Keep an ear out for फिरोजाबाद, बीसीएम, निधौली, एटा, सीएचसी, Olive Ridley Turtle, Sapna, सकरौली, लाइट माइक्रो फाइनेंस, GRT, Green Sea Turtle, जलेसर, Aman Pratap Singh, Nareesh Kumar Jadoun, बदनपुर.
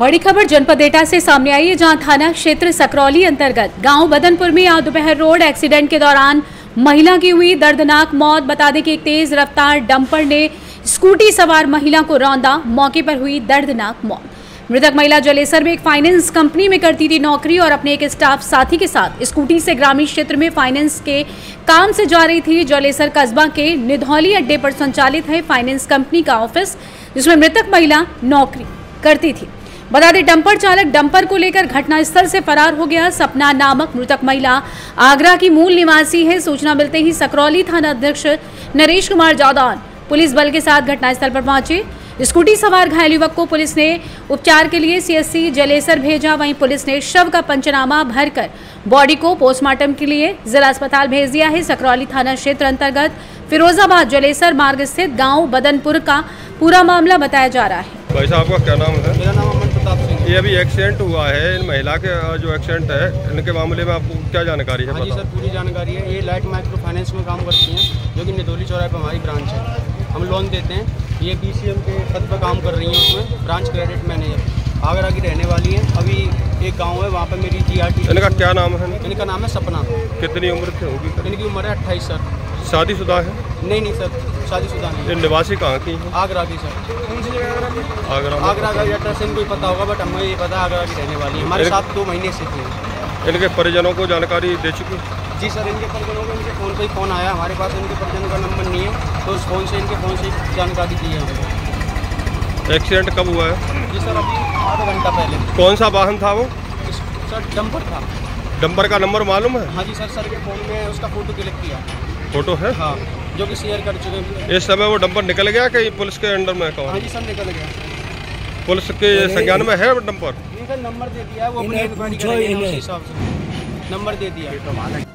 बड़ी खबर जनपद एटा से सामने आई है, जहां थाना क्षेत्र सकरौली अंतर्गत गांव बदनपुर में आज दोपहर रोड एक्सीडेंट के दौरान महिला की हुई दर्दनाक मौत। बता दें कि एक तेज रफ्तार डंपर ने स्कूटी सवार महिला को रौंदा, मौके पर हुई दर्दनाक मौत। मृतक महिला जलेसर में एक फाइनेंस कंपनी में करती थी नौकरी और अपने एक स्टाफ साथी के साथ स्कूटी से ग्रामीण क्षेत्र में फाइनेंस के काम से जा रही थी। जलेसर कस्बा के निधौली अड्डे पर संचालित है फाइनेंस कंपनी का ऑफिस, जिसमें मृतक महिला नौकरी करती थी। बता दें डंपर चालक डंपर को लेकर घटनास्थल से फरार हो गया। सपना नामक मृतक महिला आगरा की मूल निवासी है। सूचना मिलते ही सकरौली थाना अध्यक्ष नरेश कुमार जादौन पुलिस बल के साथ घटनास्थल पर पहुंचे। स्कूटी सवार घायल युवक को पुलिस ने उपचार के लिए सीएचसी जलेसर भेजा। वहीं पुलिस ने शव का पंचनामा भरकर बॉडी को पोस्टमार्टम के लिए जिला अस्पताल भेज दिया है। सकरौली थाना क्षेत्र अंतर्गत फिरोजाबाद जलेसर मार्ग स्थित गांव बदनपुर का पूरा मामला बताया जा रहा है। भाई साहब आपका क्या नाम है? मेरा नाम अमन प्रताप सिंह। ये अभी एक्सीडेंट हुआ है, इन महिला के जो एक्सीडेंट है इनके मामले में आपको क्या जानकारी है? जी सर पूरी जानकारी है। ये लाइट माइक्रो फाइनेंस में काम करती हैं, जो कि निधौली चौराहे पर हमारी ब्रांच है, हम लोन देते हैं। ये बीसीएम के पद पर काम कर रही हैं, उसमें ब्रांच क्रेडिट मैनेजर आगरा की रहने वाली हैं। अभी एक गाँव है वहाँ पर मेरी GRT। इनका क्या नाम है? इनका नाम है सपना। कितनी उम्र होगी? इनकी उम्र है 28 सर। शादीशुदा है? नहीं नहीं सर शादीशुदा नहीं। निवासी कहाँ की? आगरा की सर। आगरा का एड्रेस इनको पता होगा, बट हमें ये पता आगरा की रहने वाली है, हमारे साथ 2 महीने से थी। इनके परिजनों को जानकारी दे चुकी? जी सर इनके परिजनों को इनके फ़ोन पे ही फ़ोन आया, हमारे पास इनके परिजनों का नंबर नहीं है, तो उस फ़ोन से इनके फ़ोन से जानकारी दी है उनको। एक्सीडेंट कब हुआ है? जी सर अभी आधा घंटा पहले। कौन सा वाहन था वो? सर डंपर था। डंपर का नंबर मालूम है? हाँ जी सर, सर के फ़ोन में उसका फ़ोटो क्लिक किया। फ़ोटो है? हाँ, जो कि शेयर कर चुके हैं। इस समय वो डंपर निकल गया कि पुलिस के अंडर में? हाँ जी सर निकल गया। पुलिस के संज्ञान में है डंपर? नंबर दे दिया है वो, अपने हिसाब से नंबर दे दिया।